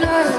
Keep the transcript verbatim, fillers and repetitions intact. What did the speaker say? No.